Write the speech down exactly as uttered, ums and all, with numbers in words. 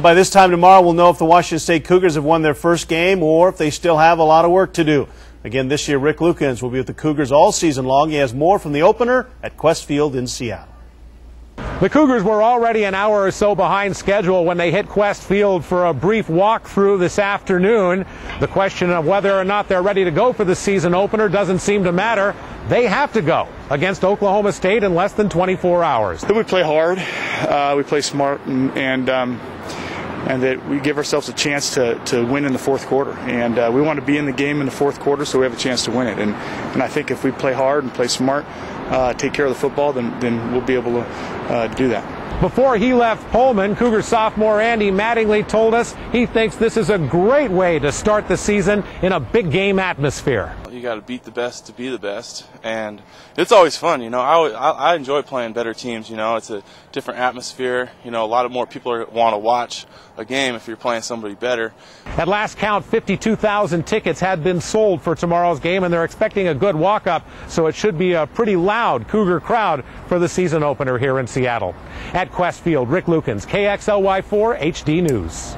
By this time tomorrow, we'll know if the Washington State Cougars have won their first game or if they still have a lot of work to do. Again, this year, Rick Lukens will be with the Cougars all season long. He has more from the opener at Qwest Field in Seattle. The Cougars were already an hour or so behind schedule when they hit Qwest Field for a brief walkthrough this afternoon. The question of whether or not they're ready to go for the season opener doesn't seem to matter. They have to go against Oklahoma State in less than twenty-four hours. We play hard, uh, we play smart, and, and um, and that we give ourselves a chance to, to win in the fourth quarter. And uh, we want to be in the game in the fourth quarter so we have a chance to win it. And, and I think if we play hard and play smart, uh, take care of the football, then, then we'll be able to uh, do that. Before he left Pullman, Cougar sophomore Andy Mattingly told us he thinks this is a great way to start the season in a big game atmosphere. You got to beat the best to be the best, and it's always fun. You know, I, I enjoy playing better teams. You know, it's a different atmosphere. You know, a lot of more people want to watch a game if you're playing somebody better. At last count, fifty-two thousand tickets had been sold for tomorrow's game, and they're expecting a good walk-up, so it should be a pretty loud Cougar crowd for the season opener here in Seattle. At Qwest Field, Rick Lukens, K X L Y four H D News.